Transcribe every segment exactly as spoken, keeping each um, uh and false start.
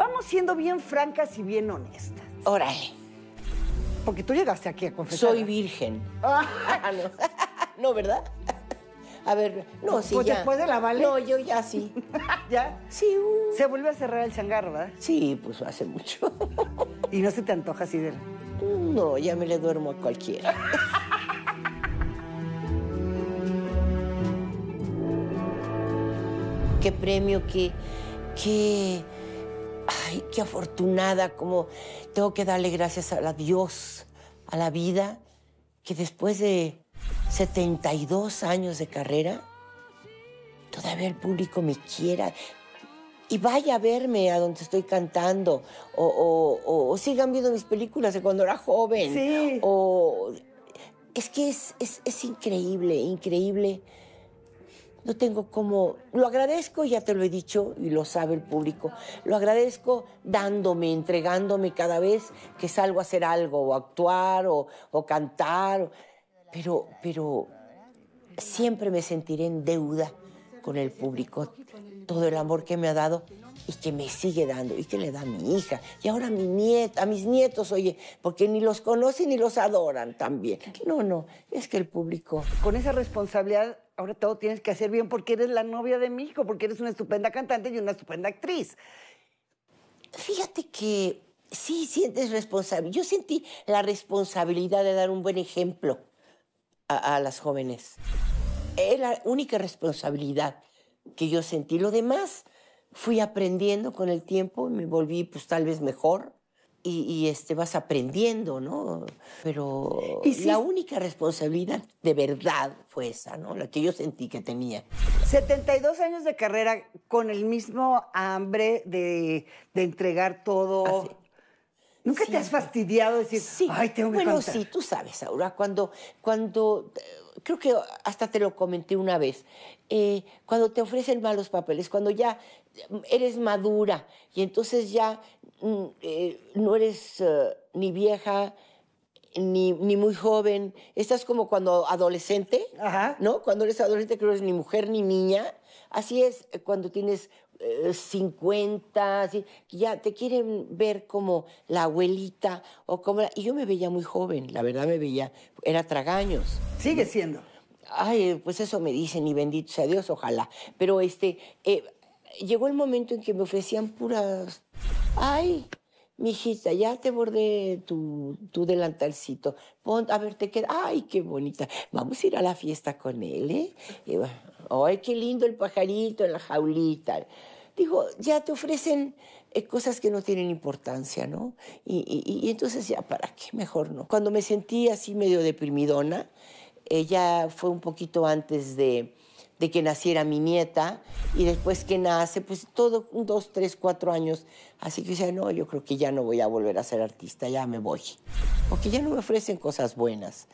Vamos siendo bien francas y bien honestas. Órale. Porque tú llegaste aquí a confesar. Soy virgen. Ah, no. No, ¿verdad? A ver, no, no sí, pues ya. Después de la Vale. No, yo ya sí. ¿Ya? Sí. Uh. Se vuelve a cerrar el changarro, ¿verdad? Sí, pues hace mucho. ¿Y no se te antoja así de...? No, ya me le duermo a cualquiera. Qué premio, qué... qué... Ay, qué afortunada, como tengo que darle gracias a Dios, a la vida, que después de setenta y dos años de carrera, todavía el público me quiera y vaya a verme a donde estoy cantando, o, o, o, o sigan viendo mis películas de cuando era joven. Sí. O... Es que es, es, es increíble, increíble. No tengo como... Lo agradezco, ya te lo he dicho, y lo sabe el público. Lo agradezco dándome, entregándome cada vez que salgo a hacer algo, o actuar, o, o cantar. Pero, pero siempre me sentiré en deuda con el público. Todo el amor que me ha dado y que me sigue dando, y que le da a mi hija. Y ahora a, mi nieta, a mis nietos, oye, porque ni los conocen ni los adoran también. No, no, es que el público... Con esa responsabilidad... Ahora todo tienes que hacer bien porque eres la novia de mi hijo, porque eres una estupenda cantante y una estupenda actriz. Fíjate que sí sientes responsabilidad. Yo sentí la responsabilidad de dar un buen ejemplo a, a las jóvenes. Es la única responsabilidad que yo sentí. Lo demás fui aprendiendo con el tiempo, me volví pues tal vez mejor. Y, y este, vas aprendiendo, ¿no? Pero ¿Y si... la única responsabilidad de verdad fue esa, ¿no? La que yo sentí que tenía. setenta y dos años de carrera con el mismo hambre de, de entregar todo. Ah, sí. ¿Nunca sí. te has fastidiado de decir, sí. ay, tengo que bueno, contar? Bueno, sí, tú sabes, Aura, cuando, cuando... Creo que hasta te lo comenté una vez. Eh, cuando te ofrecen malos papeles, cuando ya eres madura y entonces ya... Eh, no eres uh, ni vieja ni, ni muy joven. Estás como cuando adolescente, Ajá. ¿no? Cuando eres adolescente que no eres ni mujer ni niña. Así es cuando tienes eh, cincuenta, así, ya te quieren ver como la abuelita o como... La... Y yo me veía muy joven, la verdad me veía... Era tragaños. Sigue siendo. Ay, pues eso me dicen y bendito sea Dios, ojalá. Pero este... Eh, llegó el momento en que me ofrecían puras... Ay, mijita, ya te bordé tu, tu delantalcito. Pon, a ver, te queda... Ay, qué bonita. Vamos a ir a la fiesta con él, ¿eh? Y bueno, ay, qué lindo el pajarito en la jaulita. Digo, ya te ofrecen eh, cosas que no tienen importancia, ¿no? Y, y, y entonces ya, ¿para qué? Mejor no. Cuando me sentí así medio deprimidona, eh, ya fue un poquito antes de... de que naciera mi nieta, y después que nace, pues todo, dos, tres, cuatro años. Así que decía, no, yo creo que ya no voy a volver a ser artista, ya me voy. Porque ya no me ofrecen cosas buenas.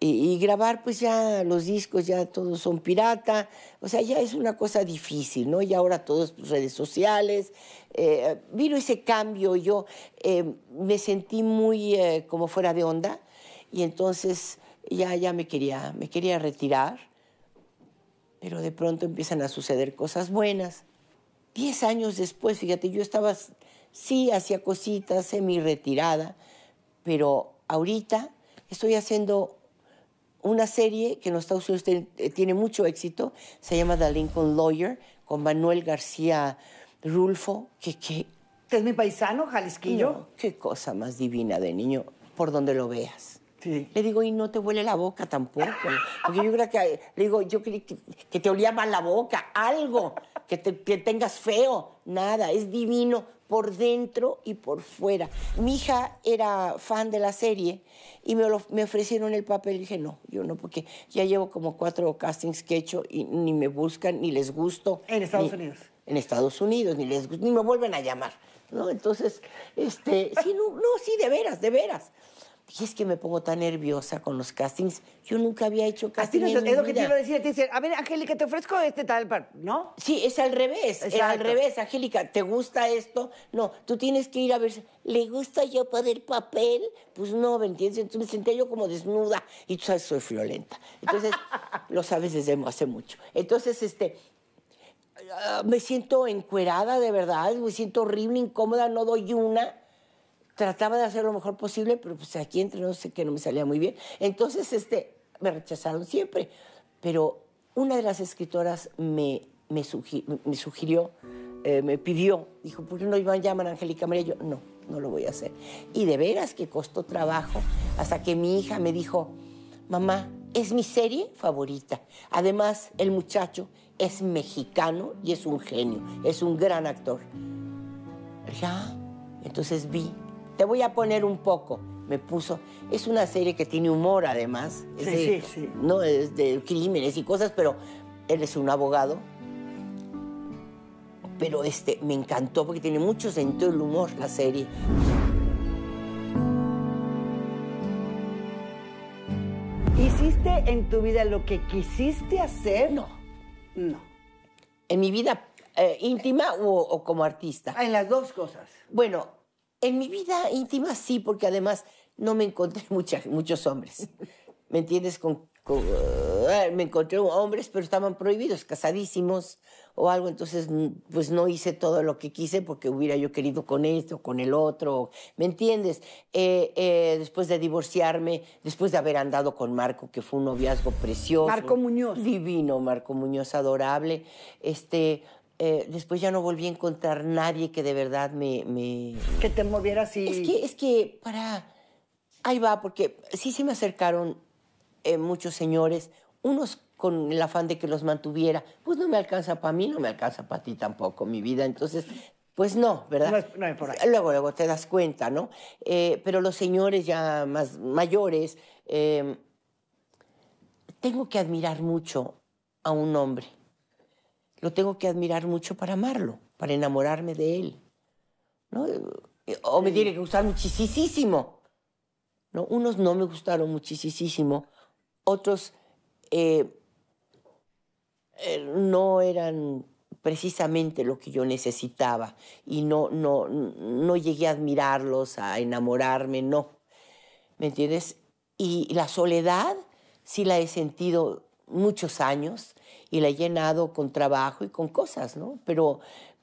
Y, y grabar, pues ya los discos, ya todos son pirata. O sea, ya es una cosa difícil, ¿no? Y ahora todos redes sociales. Eh, vino ese cambio, yo eh, me sentí muy eh, como fuera de onda. Y entonces ya, ya me quería, me quería retirar. Pero de pronto empiezan a suceder cosas buenas. Diez años después, fíjate, yo estaba, sí, hacía cositas, semi-retirada, pero ahorita estoy haciendo una serie que en los Estados Unidos tiene mucho éxito, se llama The Lincoln Lawyer, con Manuel García Rulfo, que... que es mi paisano, jalisquillo. No, qué cosa más divina de niño, por donde lo veas. Sí. Le digo, y no te huele la boca tampoco. Porque yo creo que, le digo, yo creí que, que te olía mal la boca, algo, que te que tengas feo, nada, es divino por dentro y por fuera. Mi hija era fan de la serie y me, lo, me ofrecieron el papel. Y dije, no, yo no, porque ya llevo como cuatro castings que he hecho y ni me buscan, ni les gusto. En Estados ni, Unidos. En Estados Unidos, ni les gusto, ni me vuelven a llamar, ¿no? Entonces, este, sí, no, no, sí, de veras, de veras. Y es que me pongo tan nerviosa con los castings. Yo nunca había hecho castings. Así no, es lo que te iba a decir. Te dicen, a ver, Angélica, te ofrezco este tal, ¿no? Sí, es al revés. Exacto. Es al revés, Angélica, ¿te gusta esto? No, tú tienes que ir a ver, ¿le gusta yo poder papel? Pues no, ¿me entiendes? Entonces me sentía yo como desnuda. Y tú sabes, soy friolenta. Entonces, lo sabes desde hace mucho. Entonces, este... uh, me siento encuerada, de verdad, me siento horrible, incómoda, no doy una. Trataba de hacer lo mejor posible, pero pues aquí entre no sé qué, no me salía muy bien. Entonces, este, me rechazaron siempre. Pero una de las escritoras me, me, sugi- me sugirió, eh, me pidió, dijo, ¿por qué no iban a llamar a Angélica María? Yo, no, no lo voy a hacer. Y de veras que costó trabajo, hasta que mi hija me dijo, mamá, es mi serie favorita. Además, el muchacho es mexicano y es un genio, es un gran actor. Ya, entonces vi, te voy a poner un poco. Me puso, es una serie que tiene humor, además. Sí, de, sí, sí. No es de crímenes y cosas, pero él es un abogado. Pero este, me encantó porque tiene mucho sentido el humor la serie. ¿Hiciste en tu vida lo que quisiste hacer? No. No. ¿En mi vida eh, íntima o, o como artista? En las dos cosas. Bueno, en mi vida íntima sí, porque además no me encontré mucha, muchos hombres. ¿Me entiendes? Con, con, uh, me encontré hombres, pero estaban prohibidos, casadísimos o algo. Entonces, pues no hice todo lo que quise porque hubiera yo querido con esto, con el otro. ¿Me entiendes? Eh, eh, después de divorciarme, después de haber andado con Marco, que fue un noviazgo precioso. Marco Muñoz. Divino, Marco Muñoz, adorable. Este... Eh, después ya no volví a encontrar nadie que de verdad me... me... Que te moviera así. Es que, es que, para... Ahí va, porque sí se me acercaron eh, muchos señores, unos con el afán de que los mantuviera. Pues no me alcanza para mí, no me alcanza para ti tampoco, mi vida. Entonces, pues no, ¿verdad? No es, no es por ahí. Luego, luego te das cuenta, ¿no? Eh, pero los señores ya más mayores... Eh, tengo que admirar mucho a un hombre. Lo tengo que admirar mucho para amarlo, para enamorarme de él, ¿no? O me tiene que gustar muchísimo, ¿no? Unos no me gustaron muchísimo, otros eh, eh, no eran precisamente lo que yo necesitaba y no, no, no llegué a admirarlos, a enamorarme, no. ¿Me entiendes? Y la soledad sí la he sentido muchos años. Y la he llenado con trabajo y con cosas, ¿no? Pero,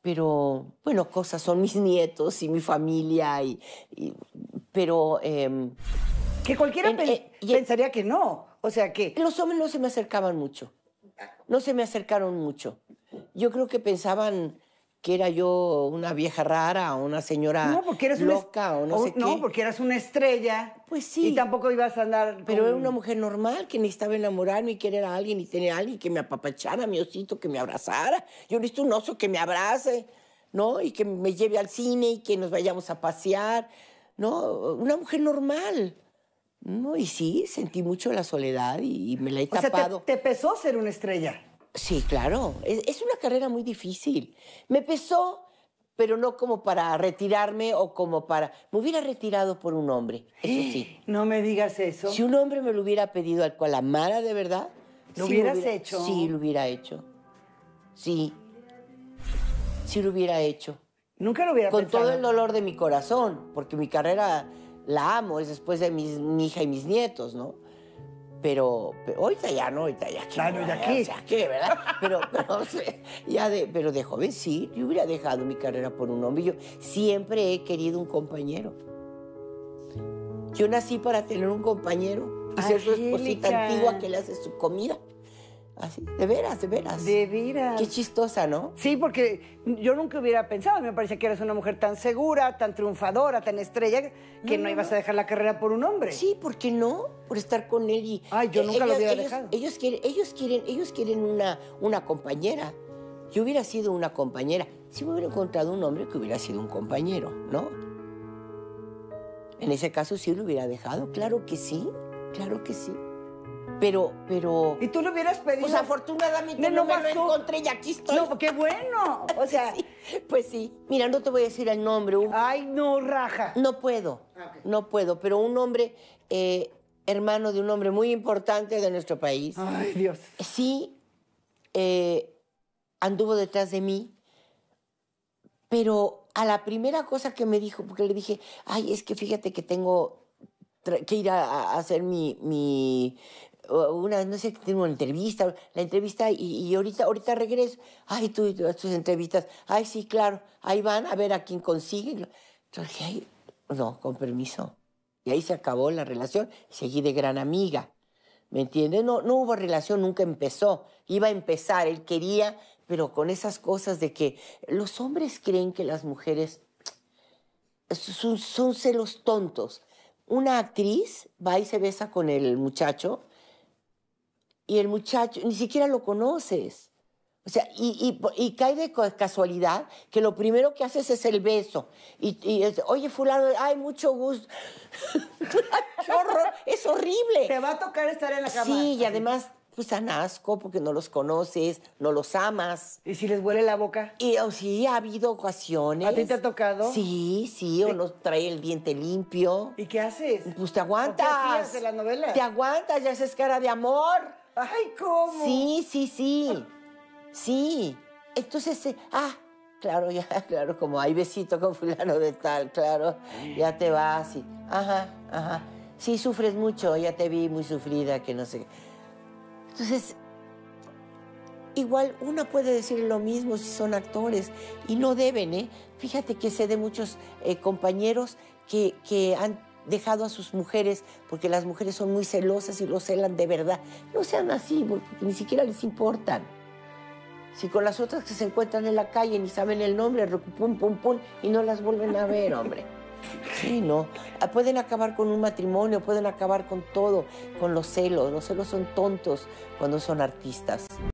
pero bueno, cosas son mis nietos y mi familia. Y, y, pero... Eh, que cualquiera en, pe eh, pensaría que no. O sea, que... Los hombres no se me acercaban mucho. No se me acercaron mucho. Yo creo que pensaban que era yo una vieja rara o una señora no, porque eras loca o no o, sé qué. No, porque eras una estrella. Pues sí. Y tampoco ibas a andar con... Pero era una mujer normal que necesitaba enamorarme y querer a alguien y tener a alguien que me apapachara, mi osito, que me abrazara. Yo necesito un oso que me abrace, ¿no? Y que me lleve al cine y que nos vayamos a pasear, ¿no? Una mujer normal, ¿no? Y sí, sentí mucho la soledad y me la he o tapado. Sea, te, te pesó ser una estrella. Sí, claro. Es, es una carrera muy difícil. Me pesó, pero no como para retirarme o como para... Me hubiera retirado por un hombre, eso sí. No me digas eso. Si un hombre me lo hubiera pedido al cual amara de verdad... ¿Lo sí hubieras lo hubiera... hecho? Sí, lo hubiera hecho. Sí. Sí lo hubiera hecho. Nunca lo hubiera Con pensado. Todo el dolor de mi corazón, porque mi carrera la amo, es después de mis, mi hija y mis nietos, ¿no? Pero, pero ahorita ya no, ahorita ya aquí. Claro, ya aquí. O sea, ¿qué, verdad? Pero, pero, o sea, ya de, pero de joven sí, yo hubiera dejado mi carrera por un hombre. Yo siempre he querido un compañero. Yo nací para tener un compañero. Y ser su esposita antigua que le hace su comida. Así, de veras, de veras. De veras. Qué chistosa, ¿no? Sí, porque yo nunca hubiera pensado. Me parece que eres una mujer tan segura, tan triunfadora, tan estrella, que no, no ibas no. a dejar la carrera por un hombre. Sí, ¿por qué no? Por estar con él y... Ay, yo nunca ellas, lo hubiera ellos, dejado. Ellos quieren, ellos quieren, ellos quieren una, una compañera. Yo hubiera sido una compañera. Si me hubiera encontrado un hombre que hubiera sido un compañero, ¿no? En ese caso sí lo hubiera dejado. Claro que sí, claro que sí. Pero, pero... ¿Y tú lo hubieras pedido? Pues afortunadamente no, no me pasó. Lo encontré y aquí estoy. No, qué bueno. O sea, sí, pues sí. Mira, no te voy a decir el nombre. Un... Ay, no, raja. No puedo, okay. no puedo. Pero un hombre, eh, hermano de un hombre muy importante de nuestro país. Ay, Dios. Sí, eh, anduvo detrás de mí, pero a la primera cosa que me dijo, porque le dije, ay, es que fíjate que tengo... que ir a, a hacer mi, mi una, no sé, tengo una entrevista, la entrevista y, y ahorita, ahorita regreso. Ay, tú, tú, tus entrevistas. Ay, sí, claro, ahí van a ver a quién consiguen. Entonces dije, ay, no, con permiso. Y ahí se acabó la relación, seguí de gran amiga, ¿me entiendes? No, no hubo relación, nunca empezó. Iba a empezar, él quería, pero con esas cosas de que los hombres creen que las mujeres son, son celos tontos. Una actriz va y se besa con el muchacho y el muchacho ni siquiera lo conoces. O sea, y, y, y cae de casualidad que lo primero que haces es el beso. Y, y es, oye, fulano, ay, mucho gusto. ¡Qué horror! ¡Es horrible! Te va a tocar estar en la cama. Sí, y además, pues, dan asco porque no los conoces, no los amas. ¿Y si les huele la boca? Y, oh, sí, ha habido ocasiones. ¿A ti te ha tocado? Sí, sí, o no trae el diente limpio. ¿Y qué haces? Pues te aguantas. ¿Qué hacías de la novela? Te aguantas, ya haces cara de amor. ¡Ay, cómo! Sí, sí, sí. Sí, entonces, eh, ah, claro, ya, claro, como hay besito con fulano de tal, claro, ya te vas y, ajá, ajá, sí, sufres mucho, ya te vi muy sufrida, que no sé. Entonces, igual uno puede decir lo mismo si son actores y no deben, ¿eh? Fíjate que sé de muchos eh, compañeros que, que han dejado a sus mujeres porque las mujeres son muy celosas y los celan de verdad. No sean así, porque ni siquiera les importan. Si con las otras que se encuentran en la calle ni saben el nombre, pum, pum, pum, y no las vuelven a ver, hombre. Sí, no. Pueden acabar con un matrimonio, pueden acabar con todo, con los celos. Los celos son tontos cuando son artistas.